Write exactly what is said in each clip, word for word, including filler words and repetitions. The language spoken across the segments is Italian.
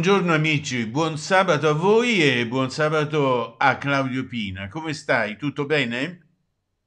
buongiorno amici, buon sabato a voi e buon sabato a Claudio Pina. Come stai? Tutto bene?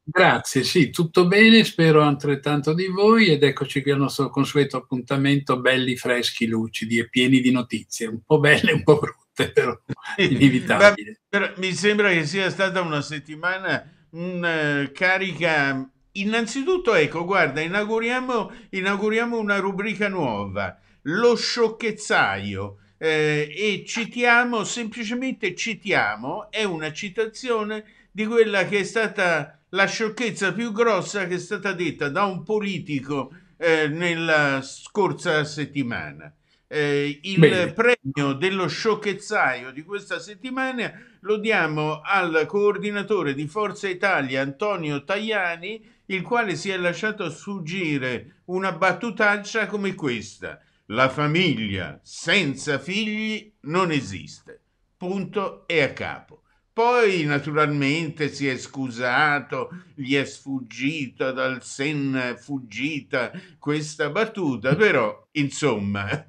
Grazie, sì, tutto bene, spero altrettanto di voi ed eccoci qui al nostro consueto appuntamento, belli, freschi, lucidi e pieni di notizie, un po' belle e un po' brutte, però inevitabile. Però mi sembra che sia stata una settimana mh, carica. Innanzitutto, ecco, guarda, inauguriamo, inauguriamo una rubrica nuova, lo sciocchezzaio, eh, e citiamo, semplicemente citiamo, è una citazione di quella che è stata la sciocchezza più grossa che è stata detta da un politico eh, nella scorsa settimana. Eh, il Bene. premio dello sciocchezzaio di questa settimana lo diamo al coordinatore di Forza Italia, Antonio Tajani, il quale si è lasciato sfuggire una battutaccia come questa: la famiglia senza figli non esiste, punto e a capo. Poi naturalmente si è scusato, gli è sfuggita dal senno, è fuggita questa battuta, però insomma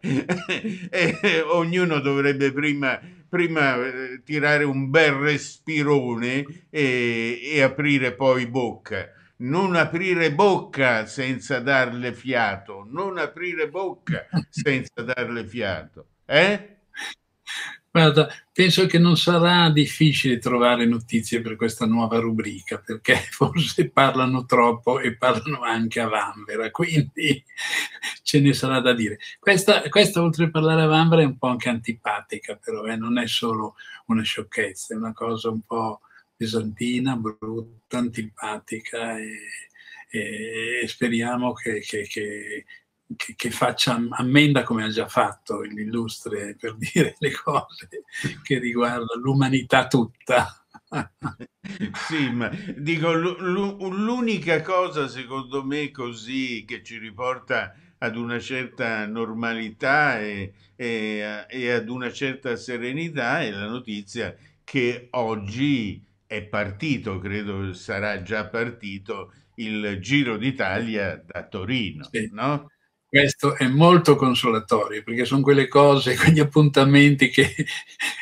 eh, ognuno dovrebbe prima, prima eh, tirare un bel respirone e, e aprire poi bocca. Non aprire bocca senza darle fiato, non aprire bocca senza darle fiato, eh? Guarda, penso che non sarà difficile trovare notizie per questa nuova rubrica, perché forse parlano troppo e parlano anche a vanvera, quindi ce ne sarà da dire. Questa, questa oltre a parlare a vanvera è un po' anche antipatica, però eh, non è solo una sciocchezza, è una cosa un po' pesantina, brutta, antipatica e, e, e speriamo che... che, che Che, che faccia ammenda, come ha già fatto l'illustre, per dire le cose che riguardano l'umanità tutta. Sì, ma dico, l'unica cosa secondo me così che ci riporta ad una certa normalità e, e, e ad una certa serenità è la notizia che oggi è partito, credo sarà già partito, il Giro d'Italia da Torino, sì. No? Questo è molto consolatorio, perché sono quelle cose, quegli appuntamenti che,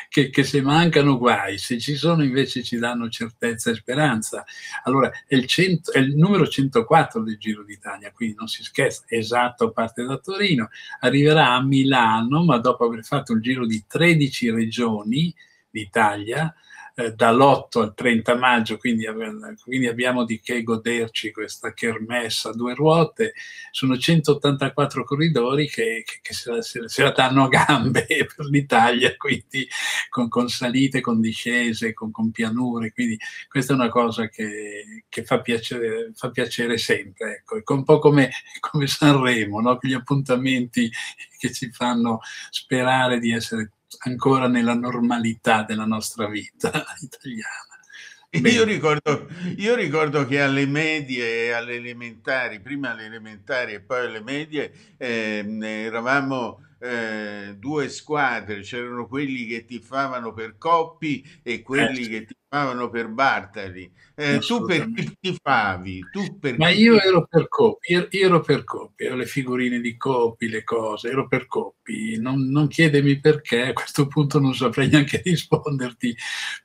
che, che se mancano guai, se ci sono invece ci danno certezza e speranza. Allora, è il, cento, è il numero centoquattro del Giro d'Italia, quindi non si scherza, esatto, parte da Torino, arriverà a Milano, ma dopo aver fatto il giro di tredici regioni d'Italia, eh, dall'otto al trenta maggio, quindi, quindi abbiamo di che goderci questa kermessa a due ruote. Sono centottantaquattro corridori che, che, che se, la, se la danno a gambe per l'Italia, quindi con, con salite, con discese, con, con pianure, quindi questa è una cosa che, che fa, piacere, fa piacere sempre, ecco. È un po' come, come Sanremo, no? Gli appuntamenti che ci fanno sperare di essere ancora nella normalità della nostra vita italiana. Io ricordo, io ricordo che alle medie e alle elementari, prima alle elementari e poi alle medie, eh, eravamo eh, due squadre, c'erano quelli che tifavano per Coppi e quelli eh, che tifavano per Bartali. Eh, tu per chi tifavi? Tu per Ma io ero per Coppi, io, io ero per Coppi, ero le figurine di Coppi, le cose, ero per Coppi. Non, non chiedemi perché, a questo punto non saprei neanche risponderti,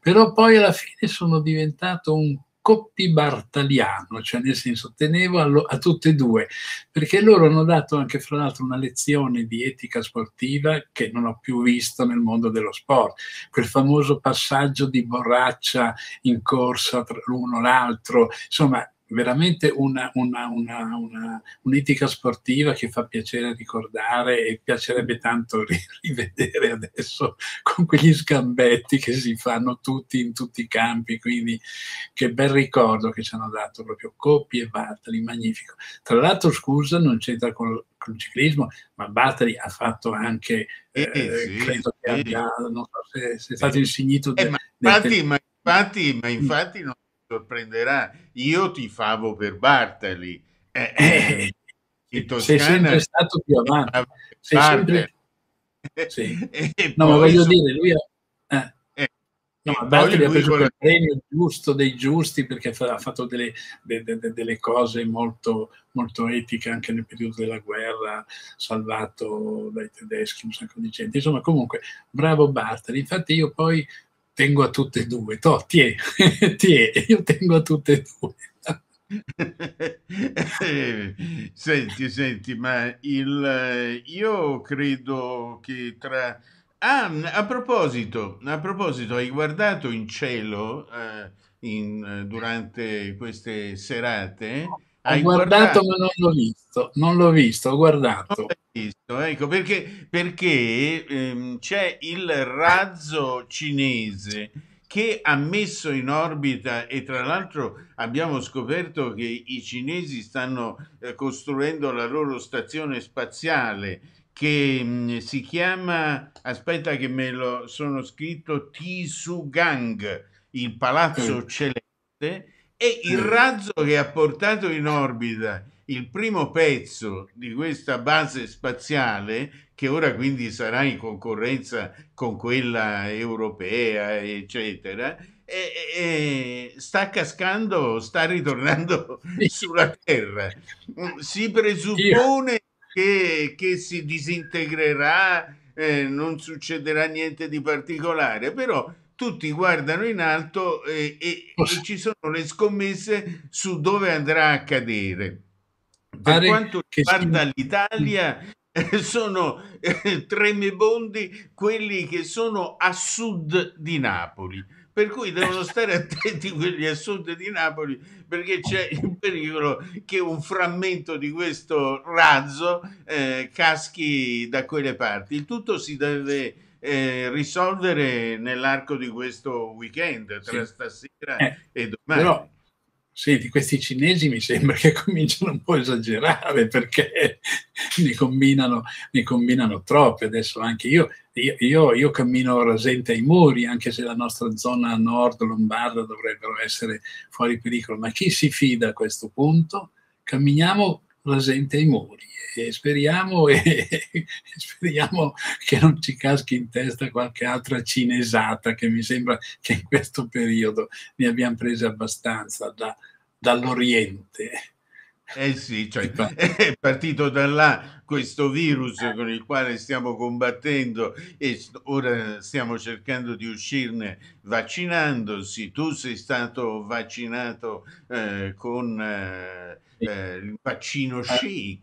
però poi alla fine sono diventato un Coppi bartaliano, cioè nel senso tenevo allo, a tutte e due, perché loro hanno dato anche fra l'altro una lezione di etica sportiva che non ho più visto nel mondo dello sport, quel famoso passaggio di borraccia in corsa tra l'uno e l'altro, insomma veramente una, una, una, una, un'etica sportiva che fa piacere ricordare e piacerebbe tanto rivedere adesso con quegli sgambetti che si fanno tutti in tutti i campi, quindi che bel ricordo che ci hanno dato proprio Coppi e Bartali, magnifico. Tra l'altro scusa, non c'entra con il ciclismo, ma Bartali ha fatto anche, eh, eh, sì, credo che sì. abbia, non so se, se è stato insignito eh, ma, infatti, ma infatti, ma infatti non sorprenderà, io tifavo per Bartali, eh, eh, in Toscana sei sempre stato più avanti, sei sempre... sì. No, ma voglio sono... dire lui ha... eh. Eh, No, Bartali ha preso il premio giusto dei giusti, perché ha fatto delle, de, de, delle cose molto, molto etiche anche nel periodo della guerra, salvato dai tedeschi un sacco di gente. Insomma, comunque, bravo Bartali. Infatti io poi tengo a tutte e due. Toh, tie, tie, io tengo a tutte e due. Senti, senti, ma il, io credo che tra... Ah, a proposito, a proposito, hai guardato in cielo eh, in, durante queste serate? Hai ho guardato, guardato ma non l'ho visto, non l'ho visto, ho guardato. Non l'hai visto, ecco, perché, perché ehm, c'è il razzo cinese che ha messo in orbita, e tra l'altro abbiamo scoperto che i cinesi stanno eh, costruendo la loro stazione spaziale, che mh, si chiama, aspetta che me lo sono scritto, Ti Su Gang, il palazzo mm. celeste, e il razzo che ha portato in orbita il primo pezzo di questa base spaziale, che ora quindi sarà in concorrenza con quella europea, eccetera, e, e sta cascando, sta ritornando sulla Terra. Si presuppone Che, che si disintegrerà, eh, non succederà niente di particolare, però tutti guardano in alto e, e, e ci sono le scommesse su dove andrà a cadere. Per quanto riguarda si... l'Italia, eh, sono eh, tremebondi quelli che sono a sud di Napoli, per cui devono stare attenti quelli a sud di Napoli, perché c'è il pericolo che un frammento di questo razzo eh, caschi da quelle parti. Il tutto si deve eh, risolvere nell'arco di questo weekend, tra sì. stasera eh, e domani. Però, senti, questi cinesi mi sembra che cominciano un po' a esagerare, perché ne combinano, ne combinano troppe. Adesso anche io... Io, io, io cammino rasente ai muri, anche se la nostra zona nord lombarda dovrebbero essere fuori pericolo, ma chi si fida a questo punto? Camminiamo rasente ai muri e speriamo, e, e speriamo che non ci caschi in testa qualche altra cinesata, che mi sembra che in questo periodo ne abbiamo prese abbastanza da, dall'Oriente. Eh sì, cioè, è partito da là questo virus con il quale stiamo combattendo e ora stiamo cercando di uscirne vaccinandosi. Tu sei stato vaccinato eh, con eh, eh, il vaccino Chic,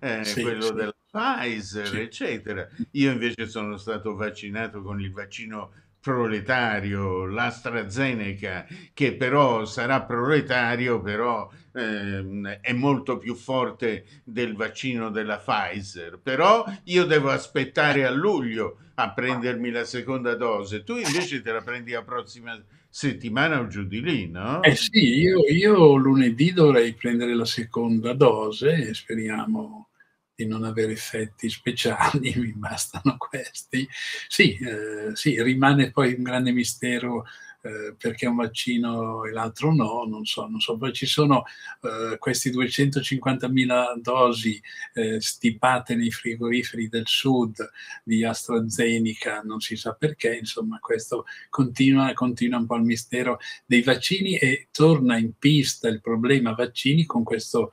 eh, sì, quello sì. della Pfizer, sì. eccetera. Io invece sono stato vaccinato con il vaccino proletario, l'AstraZeneca, che però sarà proletario, però ehm, è molto più forte del vaccino della Pfizer. Però io devo aspettare a luglio a prendermi la seconda dose. Tu invece te la prendi la prossima settimana o giù di lì, no? Eh sì, io, io lunedì dovrei prendere la seconda dose, speriamo di non avere effetti speciali, mi bastano questi. Sì, eh, sì, rimane poi un grande mistero eh, perché un vaccino e l'altro no, non so, non so. Poi ci sono eh, questi duecentocinquantamila dosi eh, stipate nei frigoriferi del sud di AstraZeneca, non si sa perché, insomma questo continua, continua un po' il mistero dei vaccini e torna in pista il problema vaccini con questo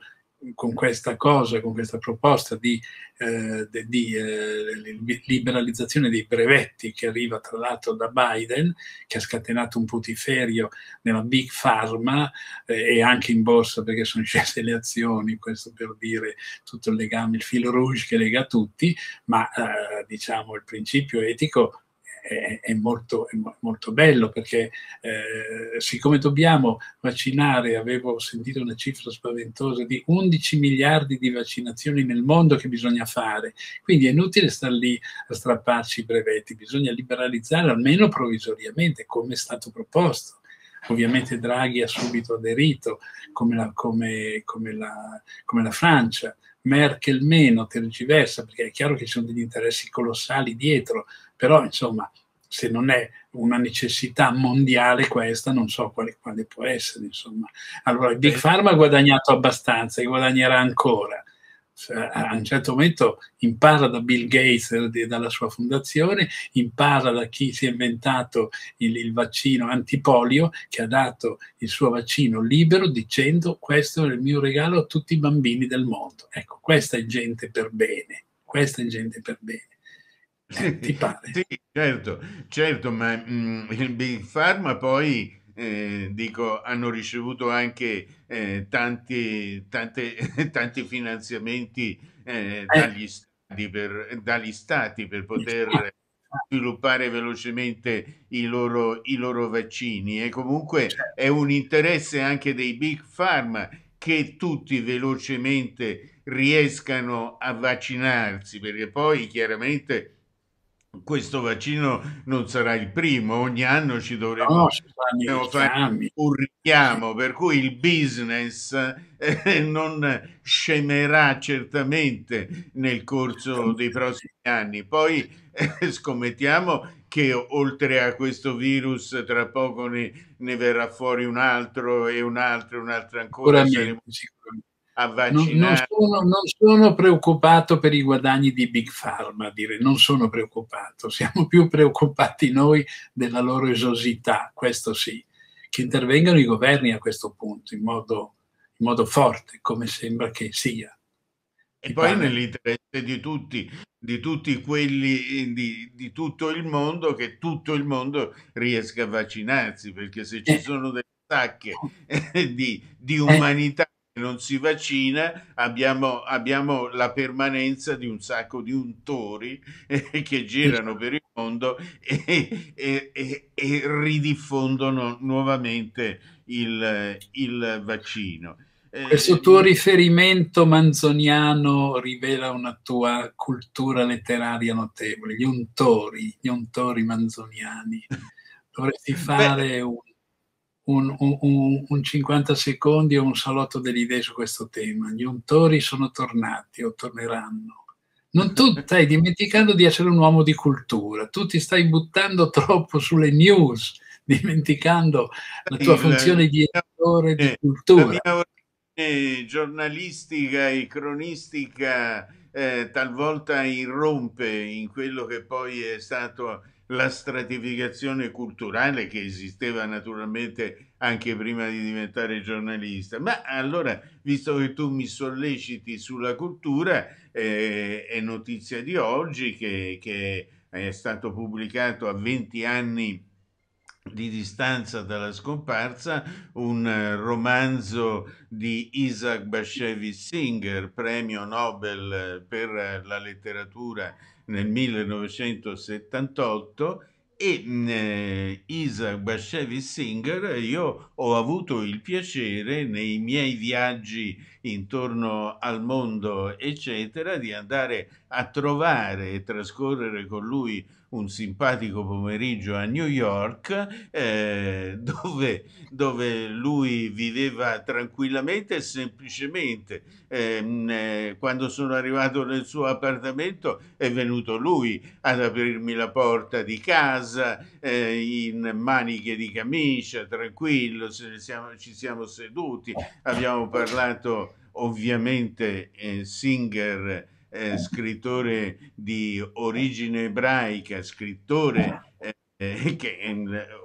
con questa cosa, con questa proposta di, eh, di eh, liberalizzazione dei brevetti che arriva tra l'altro da Biden, che ha scatenato un putiferio nella Big Pharma eh, e anche in borsa, perché sono scese le azioni, questo per dire tutto il legame, il filo rouge che lega tutti, ma eh, diciamo il principio etico è, è, molto, è molto bello, perché eh, siccome dobbiamo vaccinare, avevo sentito una cifra spaventosa di undici miliardi di vaccinazioni nel mondo che bisogna fare, quindi è inutile star lì a strapparci i brevetti, bisogna liberalizzare almeno provvisoriamente come è stato proposto. Ovviamente Draghi ha subito aderito, come la, come, come la, come la Francia, Merkel meno, tergiversa, perché è chiaro che ci sono degli interessi colossali dietro, però insomma se non è una necessità mondiale questa non so quale, quale può essere, insomma. Allora Big Pharma ha guadagnato abbastanza e guadagnerà ancora, a un certo momento impara da Bill Gates e dalla sua fondazione, impara da chi si è inventato il, il vaccino antipolio, che ha dato il suo vaccino libero dicendo: questo è il mio regalo a tutti i bambini del mondo. Ecco, questa è gente per bene, questa è gente per bene. Eh, ti pare? Sì, certo, certo, ma mh, il Big Pharma poi... Eh, dico, hanno ricevuto anche eh, tanti, tante, tanti finanziamenti eh, dagli, stati per, dagli stati per poter sviluppare velocemente i loro, i loro vaccini, e comunque è un interesse anche dei Big Pharma che tutti velocemente riescano a vaccinarsi, perché poi chiaramente questo vaccino non sarà il primo, ogni anno ci dovremo no, fare un richiamo, per cui il business eh, non scemerà certamente nel corso dei prossimi anni. Poi eh, scommettiamo che oltre a questo virus tra poco ne, ne verrà fuori un altro e un altro e un altro ancora. A vaccinare. Non, non, sono, non sono preoccupato per i guadagni di Big Pharma, dire, non sono preoccupato, siamo più preoccupati noi della loro esosità, questo sì, che intervengano i governi a questo punto in modo, in modo forte, come sembra che sia. E Mi poi parla... nell'interesse di tutti, di tutti quelli, di, di tutto il mondo, che tutto il mondo riesca a vaccinarsi, perché se ci eh. sono delle sacche eh, di, di umanità eh. non si vaccina, abbiamo, abbiamo la permanenza di un sacco di untori eh, che girano per il mondo e, e, e, e ridiffondono nuovamente il, il vaccino. Eh, Questo tuo riferimento manzoniano rivela una tua cultura letteraria notevole, gli untori, gli untori manzoniani. Dovresti fare beh, un Un, un, un cinquanta secondi o un salotto delle idee su questo tema. Gli untori sono tornati o torneranno. Non tu stai dimenticando di essere un uomo di cultura, tu ti stai buttando troppo sulle news, dimenticando la tua funzione di editore di cultura. La mia origine giornalistica e cronistica eh, talvolta irrompe in quello che poi è stato la stratificazione culturale, che esisteva naturalmente anche prima di diventare giornalista. Ma allora, visto che tu mi solleciti sulla cultura, eh, è notizia di oggi che, che è stato pubblicato a venti anni di distanza dalla scomparsa un romanzo di Isaac Bashevis Singer, premio Nobel per la letteratura nel millenovecentosettantotto, e eh, Isaac Bashevis Singer io ho avuto il piacere nei miei viaggi intorno al mondo eccetera di andare a trovare e trascorrere con lui un simpatico pomeriggio a New York, eh, dove, dove lui viveva tranquillamente e semplicemente. Eh, quando sono arrivato nel suo appartamento è venuto lui ad aprirmi la porta di casa, eh, in maniche di camicia, tranquillo, se ne siamo, ci siamo seduti, abbiamo parlato ovviamente eh, Singer, Eh, scrittore di origine ebraica, scrittore eh, che eh,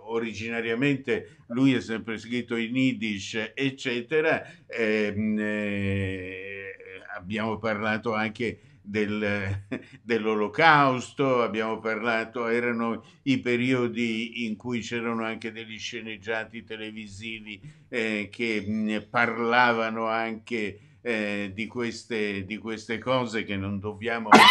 originariamente lui è sempre scritto in Yiddish, eccetera. Eh, eh, abbiamo parlato anche del, dell'Olocausto, abbiamo parlato, erano i periodi in cui c'erano anche degli sceneggiati televisivi eh, che mh, parlavano anche Eh, di, queste, di queste cose che non dobbiamo mai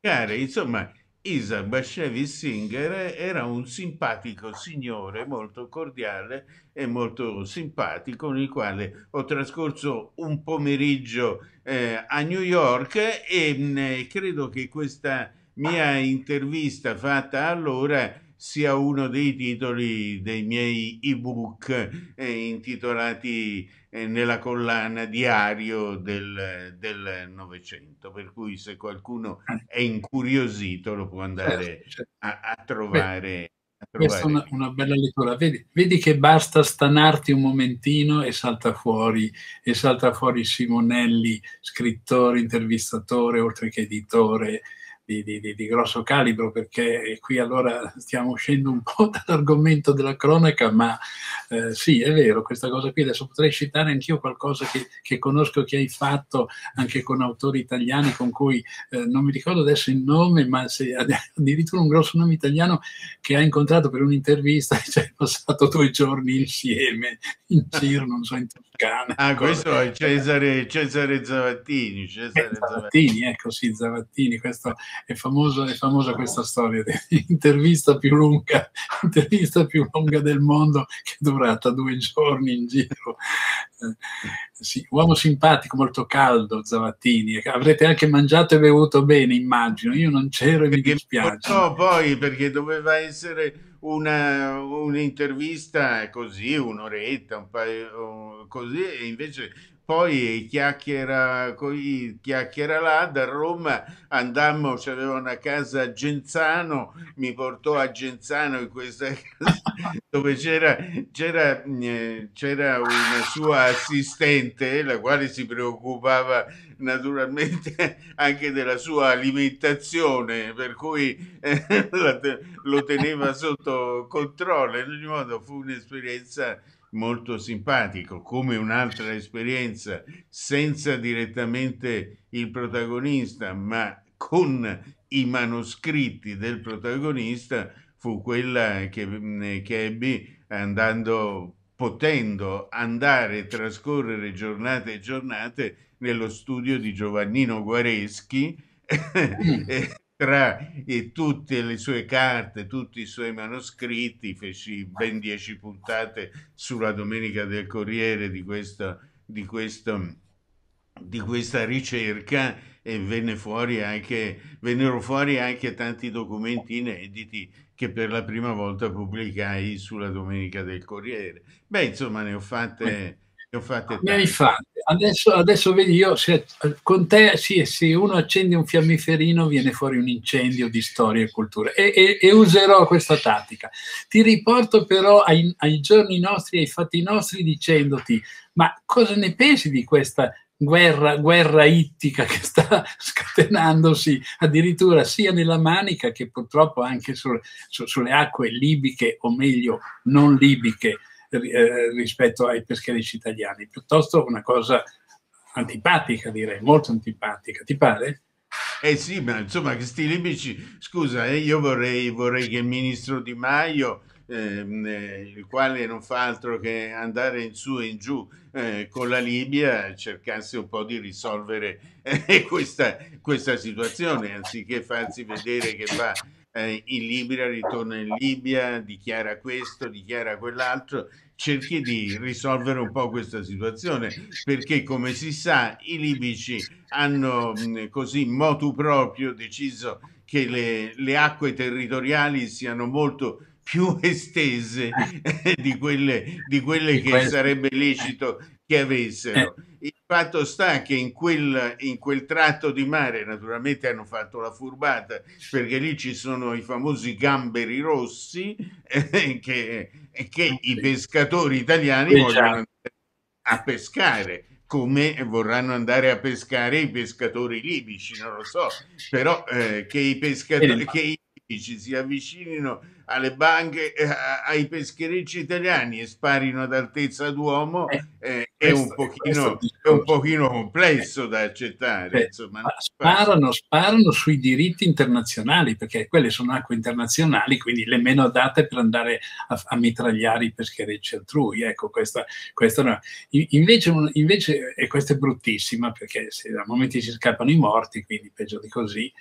dimenticare. Insomma, Isaac Bashevis Singer era un simpatico signore, molto cordiale e molto simpatico, con il quale ho trascorso un pomeriggio eh, a New York, e mh, credo che questa mia intervista fatta allora sia uno dei titoli dei miei ebook eh, intitolati eh, nella collana Diario del, del Novecento, per cui se qualcuno è incuriosito lo può andare a, a trovare Questa è una, una bella lettura. Vedi, vedi che basta stanarti un momentino e salta fuori, e salta fuori Simonelli, scrittore, intervistatore, oltre che editore di, di, di, di grosso calibro, perché qui allora stiamo uscendo un po' dall'argomento della cronaca, ma eh, sì, è vero, questa cosa qui. Adesso potrei citare anch'io qualcosa che, che conosco, che hai fatto anche con autori italiani con cui eh, non mi ricordo adesso il nome, ma se, addirittura un grosso nome italiano che hai incontrato per un'intervista e ci hai passato due giorni insieme in giro, non so, in Toscana. Ah, questo è Cesare, Cesare Zavattini. Cesare Zavattini, Zavattini, ecco, sì, Zavattini, questo... È famosa, è famosa questa storia dell'intervista più lunga, intervista più lunga del mondo, che è durata due giorni in giro. Eh, sì, uomo simpatico, molto caldo, Zavattini. Avrete anche mangiato e bevuto bene, immagino. Io non c'ero e mi dispiace. No, poi perché doveva essere una un'intervista così, un'oretta, un paio così, e invece poi chiacchiera coi, chiacchiera là. Da Roma andammo, c'aveva una casa a Genzano, mi portò a Genzano, in questa casa dove c'era c'era c'era una sua assistente, la quale si preoccupava naturalmente anche della sua alimentazione, per cui eh, lo teneva sotto controllo. In ogni modo fu un'esperienza molto simpatico, come un'altra esperienza senza direttamente il protagonista, ma con i manoscritti del protagonista, fu quella che, che ebbi andando, potendo andare, trascorrere giornate e giornate nello studio di Giovannino Guareschi, tra e tutte le sue carte, tutti i suoi manoscritti. Feci ben dieci puntate sulla Domenica del Corriere di questa, di questo, di questa ricerca, e venne fuori anche, vennero fuori anche tanti documenti inediti che per la prima volta pubblicai sulla Domenica del Corriere. Beh, insomma, ne ho fatte... Ne ho fatte ne hai fatte. Adesso, adesso vedi, io se, con te sì, se uno accende un fiammiferino viene fuori un incendio di storia e cultura, e, e, e userò questa tattica. Ti riporto però ai, ai giorni nostri, ai fatti nostri, dicendoti: ma cosa ne pensi di questa guerra, guerra ittica che sta scatenandosi addirittura sia nella Manica che purtroppo anche su, su, sulle acque libiche, o meglio non libiche, rispetto ai pescherecci italiani? Piuttosto una cosa antipatica, direi, molto antipatica, ti pare? Eh sì, ma insomma, questi libici, scusa, eh, io vorrei, vorrei che il ministro Di Maio, ehm, eh, il quale non fa altro che andare in su e in giù eh, con la Libia, cercasse un po' di risolvere eh, questa, questa situazione, anziché farsi vedere che va in Libia, ritorna in Libia, dichiara questo, dichiara quell'altro. Cerchi di risolvere un po' questa situazione, perché come si sa i libici hanno così motu proprio deciso che le, le acque territoriali siano molto più estese di quelle, di quelle che sarebbe lecito che avessero. Il fatto sta che in quel, in quel tratto di mare naturalmente hanno fatto la furbata, perché lì ci sono i famosi gamberi rossi eh, che, che i pescatori italiani e vogliono andare a pescare, come vorranno andare a pescare i pescatori libici, non lo so, però eh, che i pescatori... Che si avvicinino alle banche, eh, ai pescherecci italiani e sparino ad altezza d'uomo eh, eh, è, è un pochino complesso da accettare. Eh, insomma, sparano, sparano sui diritti internazionali, perché quelle sono acque internazionali, quindi le meno adatte per andare a, a mitragliare i pescherecci altrui. Ecco, questa, questa no. Invece, invece, e questa è bruttissima, perché se a momenti si scappano i morti, quindi peggio di così.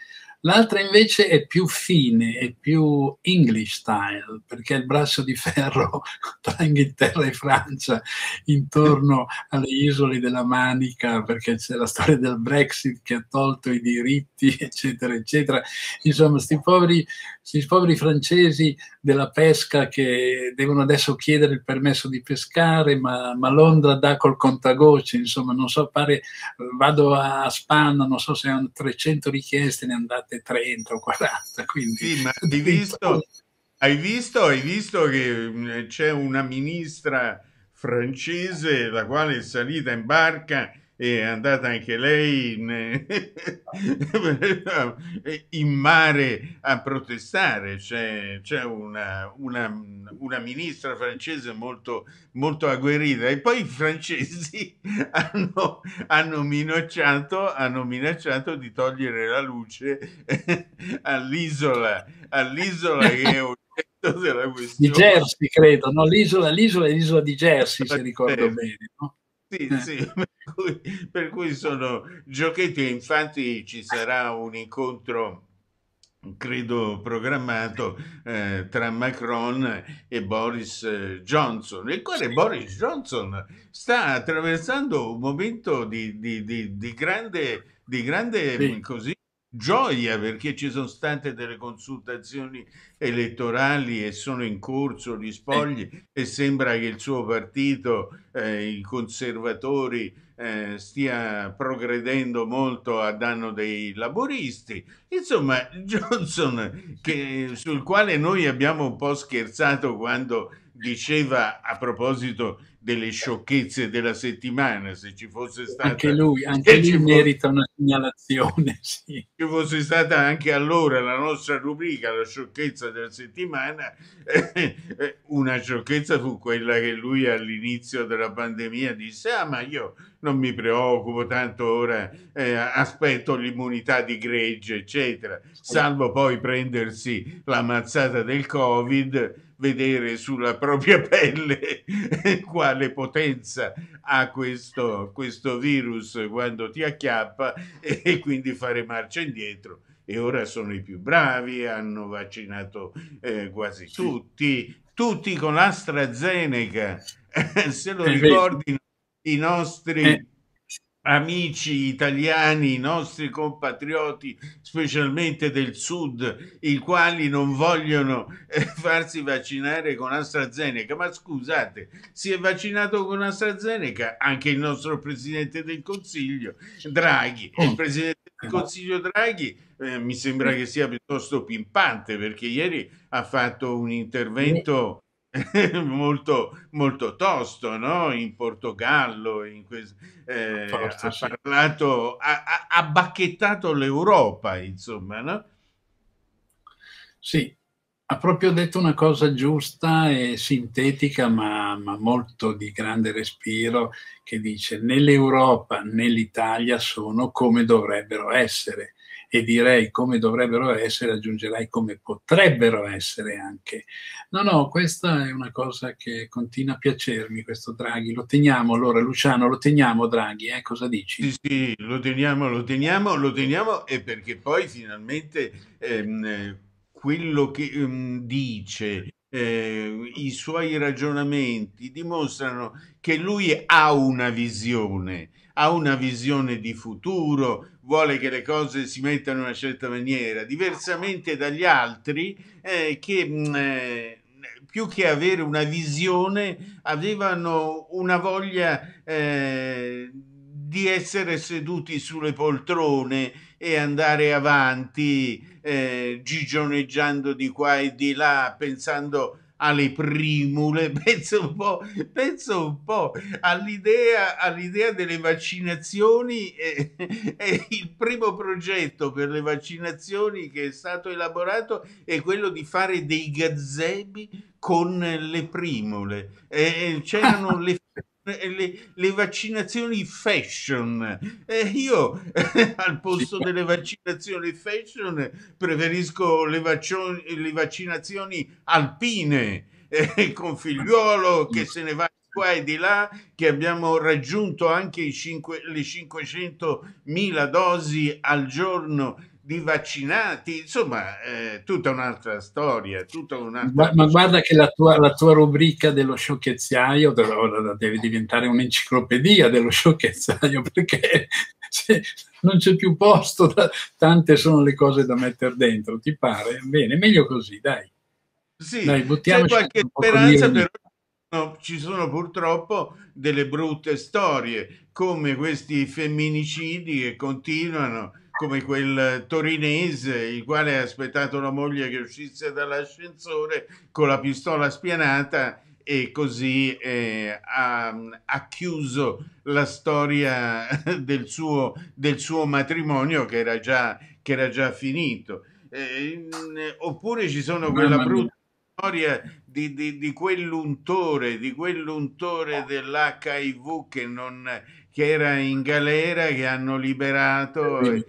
L'altra invece è più fine, è più English style, perché il braccio di ferro tra Inghilterra e Francia intorno alle isole della Manica, perché c'è la storia del Brexit che ha tolto i diritti, eccetera, eccetera. Insomma, sti poveri, sti poveri francesi della pesca che devono adesso chiedere il permesso di pescare, ma, ma Londra dà col contagocce. Insomma, non so, pare, vado a Spagna, non so se hanno trecento richieste, ne andate trenta o quaranta, quindi sì, ma hai visto, Hai visto, hai visto che c'è una ministra francese la quale è salita in barca e è andata anche lei in, in mare a protestare. C'è, c'è una, una, una ministra francese molto, molto agguerrita, e poi i francesi hanno, hanno, minacciato, hanno minacciato di togliere la luce all'isola, all'isola che è un della questione. Di Jersey, credo, no? L'isola, l'isola è l'isola di Jersey, se ricordo bene, no? Sì, sì, per cui, per cui sono giochetti. Infatti ci sarà un incontro, credo, programmato eh, tra Macron e Boris Johnson, il quale Boris Johnson sta attraversando un momento di, di, di, di grande, di grande sì. così, gioia, perché ci sono state delle consultazioni elettorali e sono in corso gli spogli eh. e sembra che il suo partito, eh, i conservatori, eh, stia progredendo molto a danno dei laboristi. Insomma, Johnson, che, sul quale noi abbiamo un po' scherzato quando diceva, a proposito delle sciocchezze della settimana, se ci fosse stata anche lui, anche lui merita una segnalazione, sì. se fosse stata anche allora la nostra rubrica, la sciocchezza della settimana, eh, eh, una sciocchezza fu quella che lui all'inizio della pandemia disse: ah, ma io non mi preoccupo, tanto ora eh, aspetto l'immunità di gregge, eccetera, salvo poi prendersi la mazzata del Covid, vedere sulla propria pelle quale potenza ha questo, questo virus quando ti acchiappa, e, e quindi fare marcia indietro. E ora sono i più bravi, hanno vaccinato eh, quasi tutti, tutti con AstraZeneca. Se lo ricordi, i nostri amici italiani, i nostri compatrioti, specialmente del sud, i quali non vogliono farsi vaccinare con AstraZeneca. Ma scusate, si è vaccinato con AstraZeneca anche il nostro presidente del Consiglio Draghi. Il presidente del Consiglio Draghi eh, mi sembra che sia piuttosto pimpante, perché ieri ha fatto un intervento molto, molto tosto, no? In Portogallo, in eh, Forza, ha parlato, sì. ha, ha bacchettato l'Europa, insomma, no? Sì, ha proprio detto una cosa giusta e sintetica, ma, ma molto di grande respiro, che dice: né l'Europa né l'Italia sono come dovrebbero essere. E direi come dovrebbero essere, aggiungerai come potrebbero essere anche. No, no, questa è una cosa che continua a piacermi, questo Draghi. Lo teniamo allora, Luciano, lo teniamo Draghi, eh? Cosa dici? Sì, sì, lo teniamo, lo teniamo, lo teniamo, e perché poi finalmente ehm, quello che ehm, dice, eh, i suoi ragionamenti dimostrano che lui ha una visione, ha una visione di futuro, vuole che le cose si mettano in una certa maniera, diversamente dagli altri, eh, che eh, più che avere una visione avevano una voglia eh, di essere seduti sulle poltrone e andare avanti, eh, gigioneggiando di qua e di là, pensando alle primule, penso un po', penso un po' all'idea, all'idea delle vaccinazioni. E, e il primo progetto per le vaccinazioni che è stato elaborato è quello di fare dei gazebi con le primule. C'erano le Le, le vaccinazioni fashion, eh, io eh, al posto delle vaccinazioni fashion preferisco le, le vaccinazioni alpine, eh, con Figliuolo che se ne va di qua e di là, che abbiamo raggiunto anche i cinque, le cinquecentomila dosi al giorno di vaccinati. Insomma, eh, tutta un'altra storia, tutta un'altra ma, ma guarda che la tua, la tua rubrica dello sciocchezzaio deve diventare un'enciclopedia dello sciocchezzaio, perché se, non c'è più posto, tante sono le cose da mettere dentro, ti pare? Bene, meglio così, dai. Sì, dai, c'è qualche speranza, però no, ci sono purtroppo delle brutte storie, come questi femminicidi che continuano, come quel torinese il quale ha aspettato la moglie che uscisse dall'ascensore con la pistola spianata e così eh, ha, ha chiuso la storia del suo, del suo matrimonio che era già, che era già finito. Eh, oppure ci sono quella brutta storia di, di, di quell'untore, di quell'untore dell'H I V che, non, che era in galera, che hanno liberato e,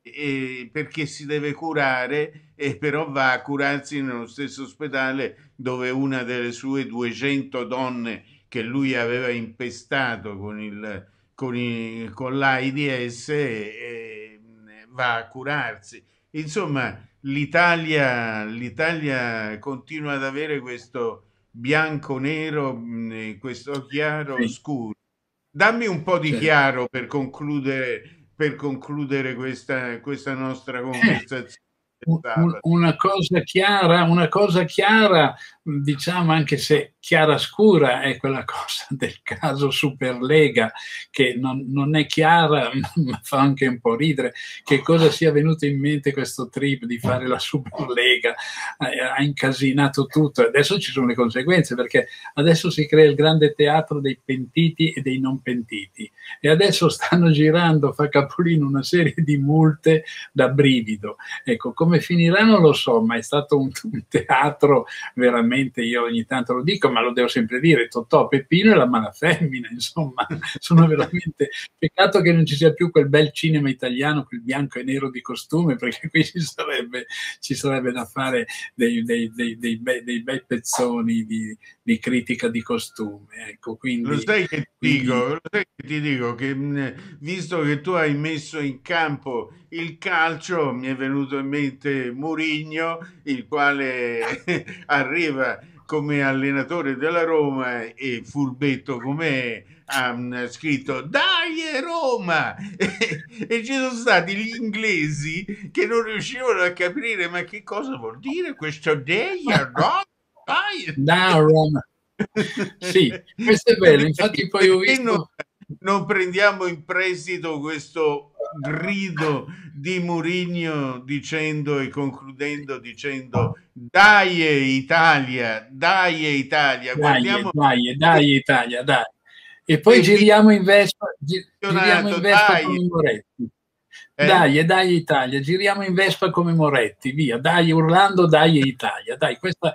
e perché si deve curare e però va a curarsi nello stesso ospedale dove una delle sue duecento donne che lui aveva impestato con il, con il, con l'AIDS e, e va a curarsi. Insomma, l'Italia l'Italia continua ad avere questo bianco-nero, questo chiaro-scuro. Dammi un po' di chiaro per concludere, per concludere questa, questa nostra conversazione. Una cosa chiara, una cosa chiara, diciamo, anche se chiara scura, è quella cosa del caso Superlega che non, non è chiara, ma fa anche un po' ridere. Che cosa sia venuto in mente questo trip di fare la Superlega? Eh, ha incasinato tutto. Adesso ci sono le conseguenze, perché adesso si crea il grande teatro dei pentiti e dei non pentiti, e adesso stanno girando, fa capolino, una serie di multe da brivido. Ecco, come finirà non lo so, ma è stato un, un teatro veramente, io ogni tanto lo dico, ma lo devo sempre dire, Totò, Peppino e la mala femmina, insomma, sono veramente... Peccato che non ci sia più quel bel cinema italiano, quel bianco e nero di costume, perché qui ci sarebbe, ci sarebbe da fare dei, dei, dei, dei, bei, dei bei pezzoni di, di critica di costume, ecco, quindi... Lo sai che ti dico, lo sai che ti dico, che visto che tu hai messo in campo il calcio, mi è venuto in mente Mourinho, il quale arriva come allenatore della Roma e furbetto com'è ha scritto "Dai Roma!" e ci sono stati gli inglesi che non riuscivano a capire ma che cosa vuol dire questo "Dai Roma!" Da Roma. Sì, questo è bello, infatti poi ho visto... Non, non prendiamo in prestito questo grido di Mourinho dicendo e concludendo dicendo "Dai Italia, dai Italia, guardiamo... dai, dai, dai Italia, dai". E poi e giriamo in veste, giriamo in Vespa dai. Come Moretti. Eh? Dai, dai Italia, giriamo in Vespa come Moretti, via, dai urlando, dai Italia, dai, questa,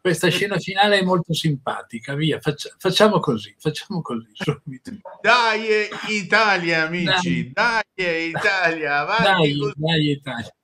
questa scena finale è molto simpatica, via, faccia, facciamo così, facciamo così subito. Dai Italia, amici, dai, dai Italia, avanti. Dai, dai Italia.